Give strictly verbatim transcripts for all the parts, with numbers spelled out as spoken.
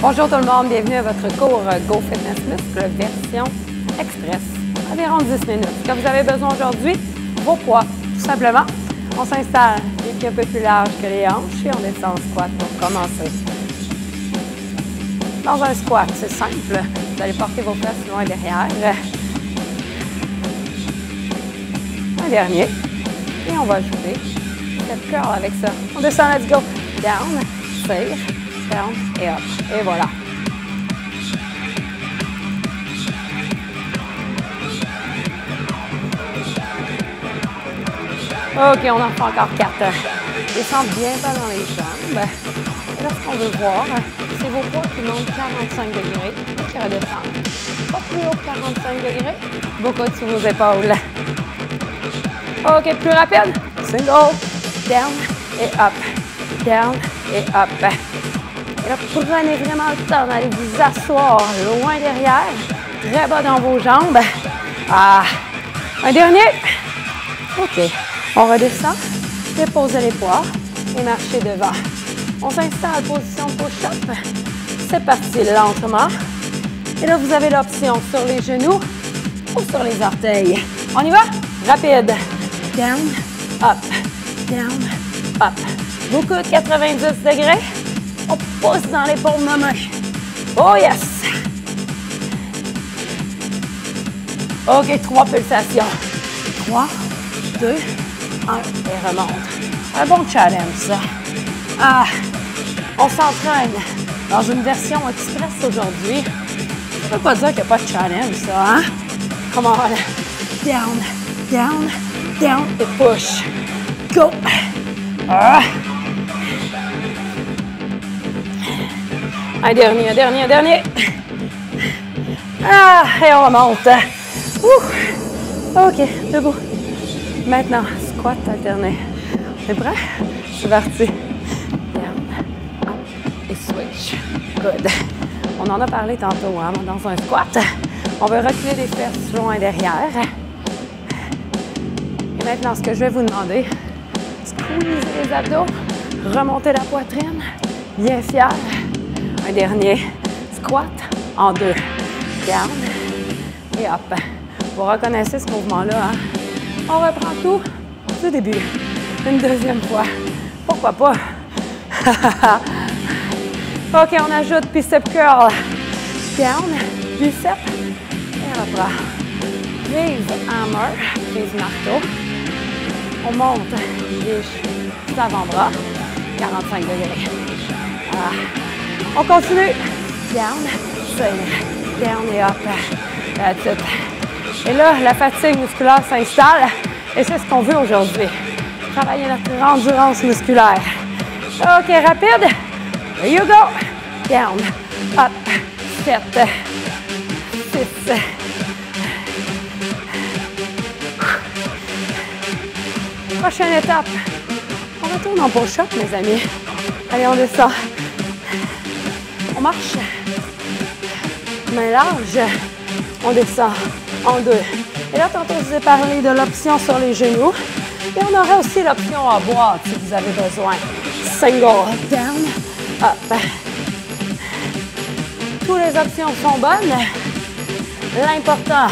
Bonjour tout le monde, bienvenue à votre cours Go Fitness Muscle version express. Environ dix minutes. Comme vous avez besoin aujourd'hui, vos poids, tout simplement. On s'installe les pieds un peu plus larges que les hanches et on descend en squat pour commencer. Dans un squat, c'est simple. Vous allez porter vos fesses loin derrière. Un dernier. Et on va ajouter cette curl avec ça. On descend, let's go. Down, tire, down et up. Et voilà. OK, on en fait encore quatre. Descendez bien bas dans les jambes. Et là, ce qu'on veut voir, c'est vos poids qui montent quarante-cinq degrés et qui redescendent. Pas plus haut que quarante-cinq degrés, beaucoup sous vos épaules. OK, plus rapide. Single, down et up. Down et up. Et là, prenez vraiment le temps d'aller vous asseoir loin derrière, très bas dans vos jambes. Ah, un dernier. OK. On redescend, déposez les poids et marchez devant. On s'installe en position push-up. C'est parti lentement. Et là, vous avez l'option sur les genoux ou sur les orteils. On y va? Rapide. Down, up, down, up. Beaucoup de quatre-vingt-dix degrés. On pousse dans les paumes de main. Oh yes! OK, trois pulsations. Trois, deux, et remonte. Un bon challenge, ça. Ah, on s'entraîne dans une version express aujourd'hui. Je peux pas dire qu'il n'y a pas de challenge, ça, hein? Come on. Down, down, down et push. Go. Ah. Un dernier, un dernier, un dernier. Ah, et on remonte. Ouh. OK, debout. Maintenant, squat alterné. On est prêt? C'est parti. Down, up et switch. Good. On en a parlé tantôt, hein? Dans un squat, on veut reculer les fesses loin derrière. Et maintenant, ce que je vais vous demander, squeezez les abdos, remontez la poitrine, bien fière. Un dernier squat en deux. Down et up. Vous reconnaissez ce mouvement-là, hein? On reprend tout du début. Une deuxième fois. Pourquoi pas? OK, on ajoute bicep curl. Down, bicep. Et on reprend. Prise hammer, prise marteau. On monte les avant-bras. quarante-cinq degrés. Ah. On continue. Down, swing. Down et up. That's it. Et là, la fatigue musculaire s'installe et c'est ce qu'on veut aujourd'hui. Travailler notre endurance musculaire. OK, rapide. There you go. Down, up, sept, six. Prochaine étape. On retourne en push-up, mes amis. Allez, on descend. On marche. Main large. On descend. En deux. Et là, tantôt, je vous ai parlé de l'option sur les genoux. Et on aura aussi l'option en boîte si vous avez besoin. Single, down, up. Toutes les options sont bonnes. L'important,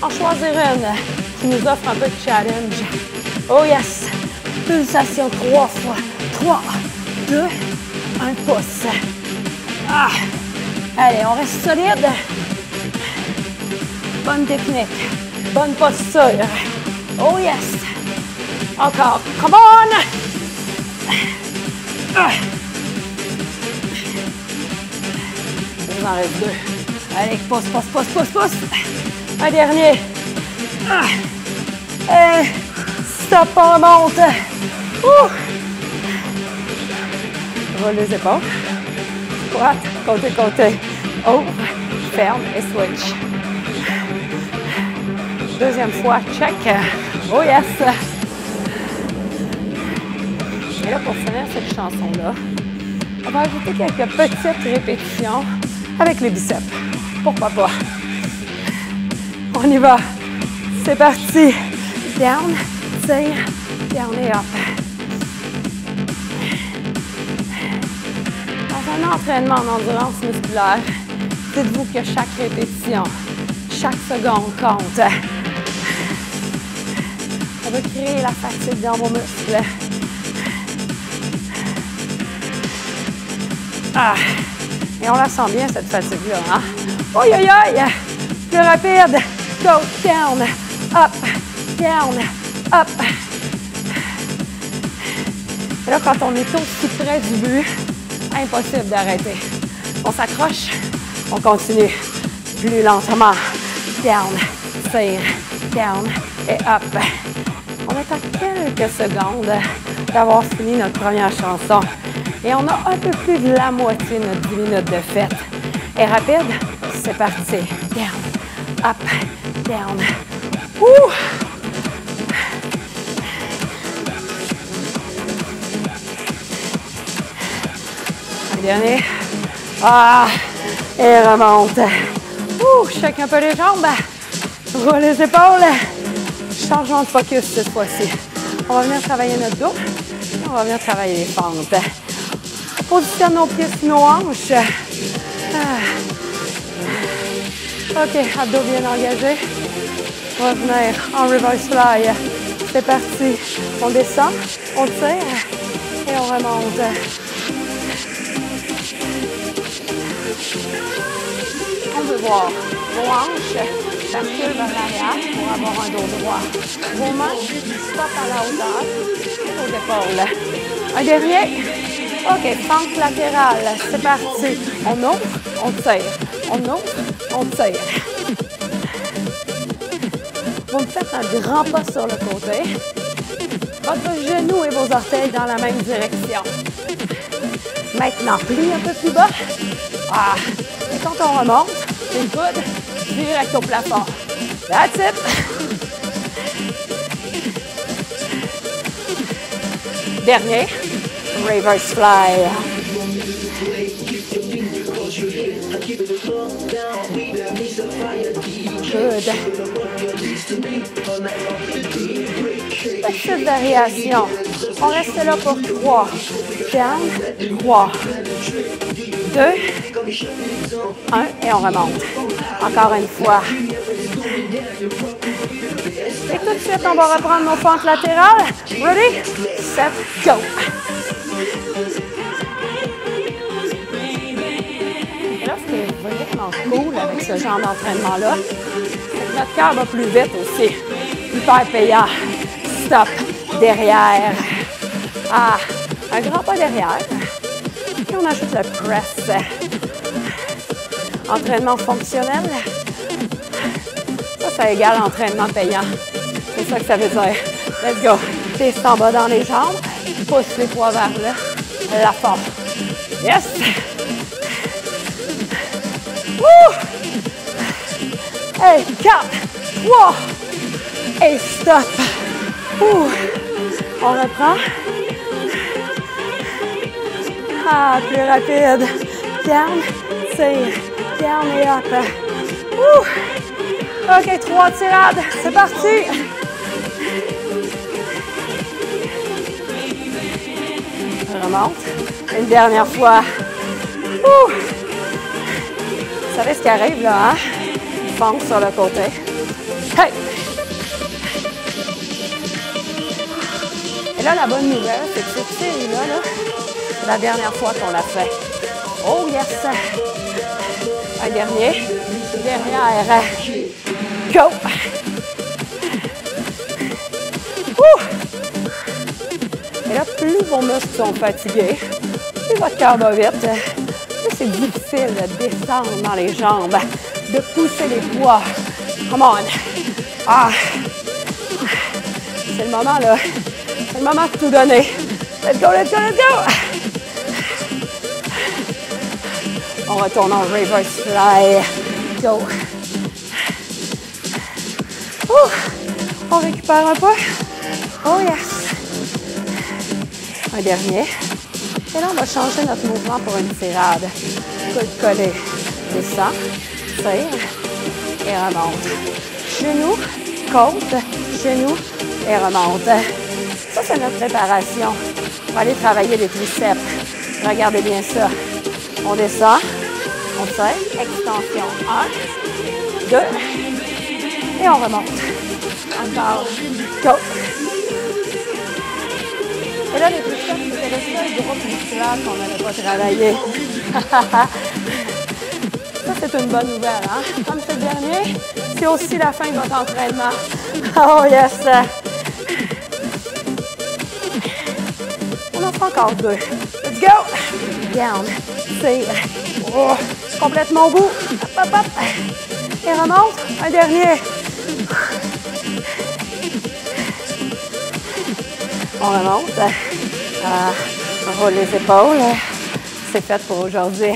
en choisir une qui nous offre un peu de challenge. Oh yes! Pulsation trois fois. trois, deux, un pouce. Ah! Allez, on reste solide. Bonne technique, bonne posture. Oh yes! Encore, come on! Il en reste deux. Allez, pousse, pousse, pousse, pousse, pousse. Un dernier. Et stop, on remonte. Ouh! Roule les épaules. Squat, côté, côté. Oh, ferme et switch. Deuxième fois, check. Oh yes! Et là, pour finir cette chanson-là, on va ajouter quelques petites répétitions avec les biceps. Pourquoi pas? On y va. C'est parti. Down, tire, down et up. Dans un entraînement en endurance musculaire, dites-vous que chaque répétition, chaque seconde compte. On veut créer la fatigue dans vos muscles. Ah. Et on la sent bien, cette fatigue-là, hein? Oi, oi, oi! Plus rapide! Go, down, up, down, up. Et là, quand on est aussi près du but, impossible d'arrêter. On s'accroche, on continue. Plus lentement. Down, tire, down et up. On est à quelques secondes d'avoir fini notre première chanson. Et on a un peu plus de la moitié de notre dix minutes de fête. Et rapide, c'est parti. Down, up, down. Ouh! Un dernier. Ah! Et remonte. Ouh! Check un peu les jambes. Roule les épaules. Changeons de focus cette fois-ci. On va venir travailler notre dos. Et on va venir travailler les fentes. Positionne nos pieds sur nos hanches. Ah. OK, abdos bien engagés. On va venir en reverse fly. C'est parti. On descend, on tire et on remonte. On veut voir vos hanches partir vers l'arrière pour avoir un dos droit. Vos mains stoppent à la hauteur aux épaules. Un dernier. OK, fente latérale, c'est parti. On ouvre, on tire. On ouvre, on tire. Vous me faites un grand pas sur le côté. Votre genou et vos orteils dans la même direction. Maintenant, plie un peu plus bas. Ah. Et quand on remonte, les coudes direct au plafond. That's it. Dernier. Reverse fly. Good. Petite variation. On reste là pour trois. Down, trois. deux. un et on remonte. Encore une fois. Et tout de suite, on va reprendre nos fentes latérales. Ready? Set, go. Et là, ce qui est vraiment cool avec ce genre d'entraînement-là, c'est que notre cœur va plus vite aussi. Hyper payant. Stop. Derrière. Ah, un grand pas derrière. Puis on ajoute le press. Entraînement fonctionnel. Ça, ça égale entraînement payant. C'est ça que ça veut dire. Let's go. Descends bas dans les jambes. Pousse les poids vers là, la forme. Yes! Woo! Et quatre, trois, et stop. Ouh. On reprend. Ah, plus rapide. Down, tire, down et up. Ouh. OK, trois tirades, c'est parti. Remonte. Une dernière fois. Ouh. Vous savez ce qui arrive là, hein? Fonce sur le côté. Hey! Et là, la bonne nouvelle, c'est que cette série-là, là, c'est la dernière fois qu'on l'a fait. Oh yes! Un dernier. Derrière. Go! Et là, plus vos muscles sont fatigués, plus votre cœur va vite, plus c'est difficile de descendre dans les jambes, de pousser les poids. Come on! Ah! C'est le moment, là. C'est le moment de tout donner. Let's go, let's go, let's go! On retourne en reverse fly. Go! Ouh. On récupère un peu. Oh yes! Un dernier. Et là, on va changer notre mouvement pour une tirade. Coude collé. Descend. Tire. Et remonte. Genou. Côte. Genou. Et remonte. Ça, c'est notre préparation. On va aller travailler les triceps. Regardez bien ça. On descend, on tire, extension un, deux, et on remonte. Encore, go! Et là, les triceps, c'est le seul groupe musculaire qu'on n'avait pas travaillé. Ça, c'est une bonne nouvelle, hein? Comme ce dernier, c'est aussi la fin de votre entraînement. Oh yes! On en fait encore deux. Let's go! Down. Tire. Oh, complètement au bout. Hop, hop, hop. Et remonte. Un dernier. On remonte. Euh, on roule les épaules. C'est fait pour aujourd'hui.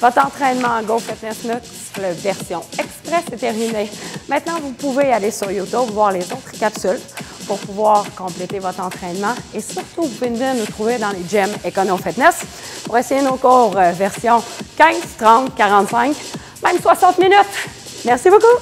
Votre entraînement Go Fitness Muscle version express est terminé. Maintenant, vous pouvez aller sur YouTube voir les autres capsules pour pouvoir compléter votre entraînement. Et surtout, vous pouvez venir nous trouver dans les Gym Éconofitness pour essayer nos cours version quinze, trente, quarante-cinq, même soixante minutes. Merci beaucoup!